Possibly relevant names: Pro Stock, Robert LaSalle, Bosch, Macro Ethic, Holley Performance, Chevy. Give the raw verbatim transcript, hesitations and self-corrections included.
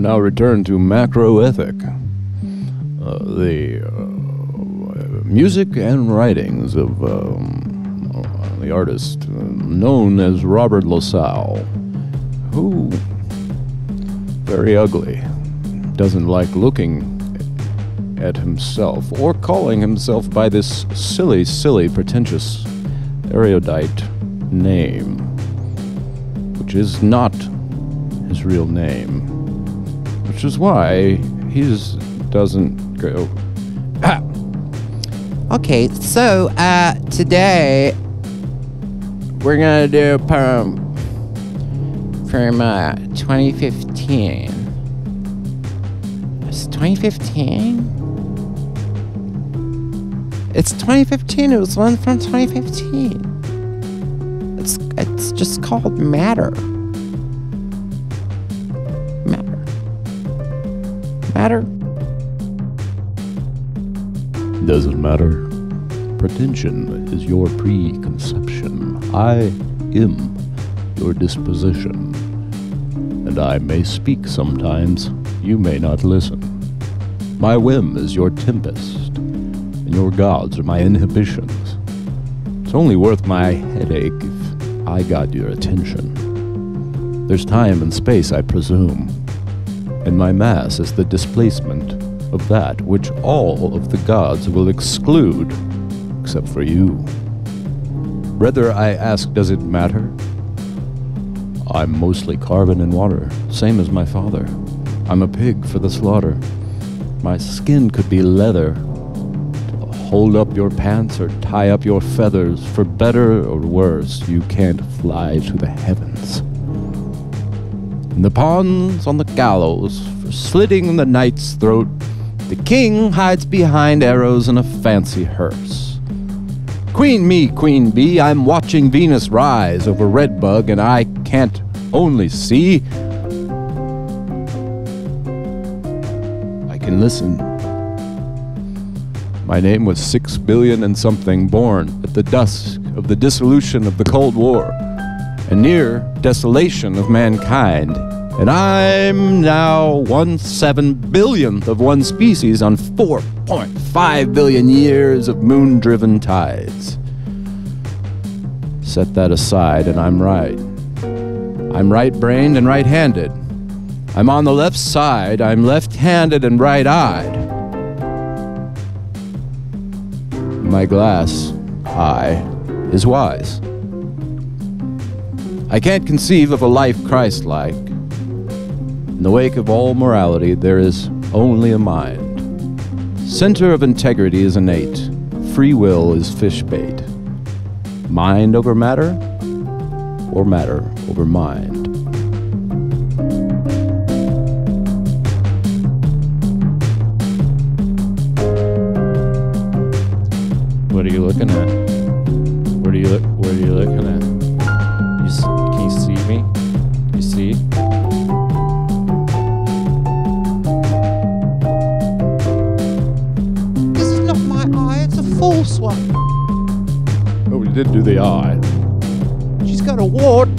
now return to Macro Ethic. Uh, the uh, music and writings of um, uh, the artist uh, known as Robert LaSalle, who very ugly, doesn't like looking at himself or calling himself by this silly, silly, pretentious, erudite name, which is not his real name, which is why he's doesn't go. Ah. Okay, so uh, today we're gonna do a poem from uh, twenty fifteen. It's twenty fifteen. It's twenty fifteen. It was one from twenty fifteen. It's it's just called Matter. Matter. Matter. Doesn't matter. Pretension is your preconception. I am your disposition. And I may speak sometimes, you may not listen. My whim is your tempest, and your gods are my inhibitions. It's only worth my headache if I got your attention. There's time and space, I presume, and my mass is the displacement of that which all of the gods will exclude, except for you. Rather, I ask, does it matter? I'm mostly carbon and water, same as my father. I'm a pig for the slaughter. My skin could be leather to hold up your pants or tie up your feathers. For better or worse, you can't fly to the heavens. And the pawns on the gallows for slitting the knight's throat, the king hides behind arrows in a fancy hearse. Queen me, queen bee, I'm watching Venus rise over Redbug, and I can't only see. I can listen. My name was six billion and something, born at the dusk of the dissolution of the Cold War, a near desolation of mankind. And I'm now one seven billionth of one species on four point five billion years of moon-driven tides. Set that aside and I'm right. I'm right-brained and right-handed. I'm on the left side, I'm left-handed and right-eyed. My glass eye is wise. I can't conceive of a life Christ-like. In the wake of all morality, there is only a mind. Center of integrity is innate. Free will is fish bait. Mind over matter, or matter over mind. What are you looking at? What are you look? What are you looking at? You s can you see me? You see? False one. Oh, we did do the eye. She's got a wart.